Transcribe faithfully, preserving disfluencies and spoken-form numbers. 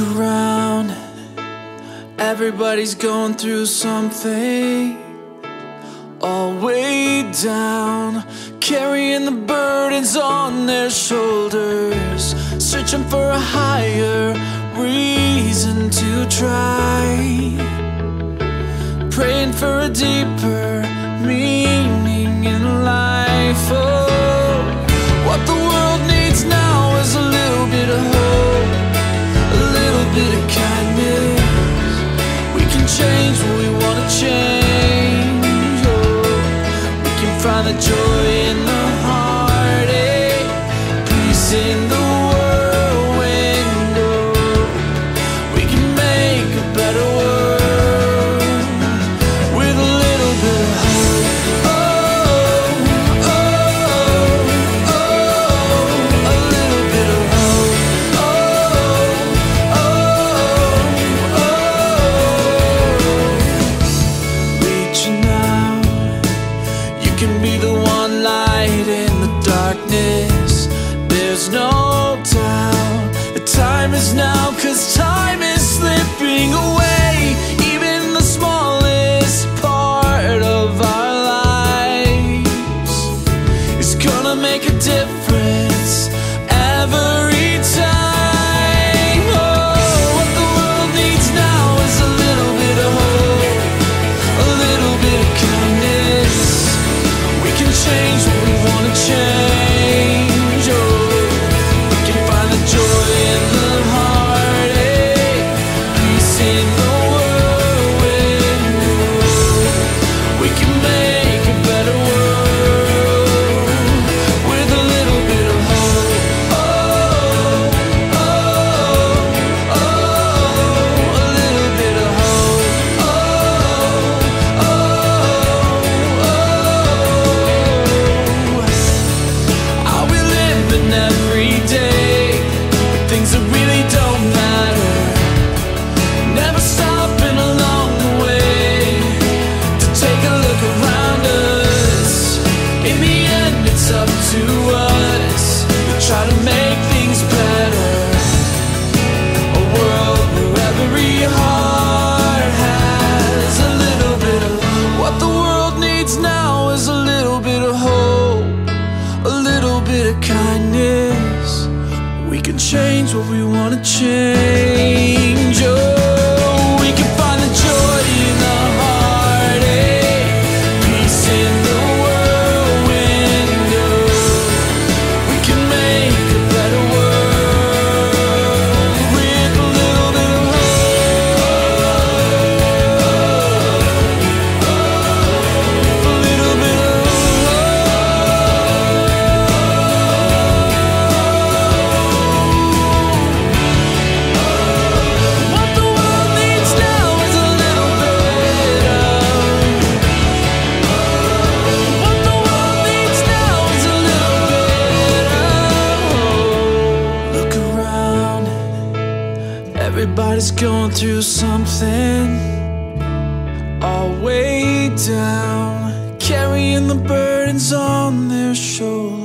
look around, everybody's going through something. All weighed down, carrying the burdens on their shoulders, searching for a higher reason to try, praying for a deeper meaning in life. Oh, what the world needs now is a little bit of hope, a little bit of kindness. We can change what we want to change. Oh, we can find the joy in the heartache, peace in the whirlwind. Oh, we can make a better world with a little bit of hope. Now, 'cause time is slipping away, even the smallest part of our lives is gonna make a difference every time. Oh, what the world needs now is a little bit of hope, a little bit of kindness. We can change what we wanna change. Oh, we can find the joy in the kindness. We can change what we want to change. Oh, we can find the joy in the heartache, peace in the whirlwind. We can make a better world with a little bit of hope, a little bit of hope. Everybody's going through something, all weighed down, carrying the burdens on their shoulders.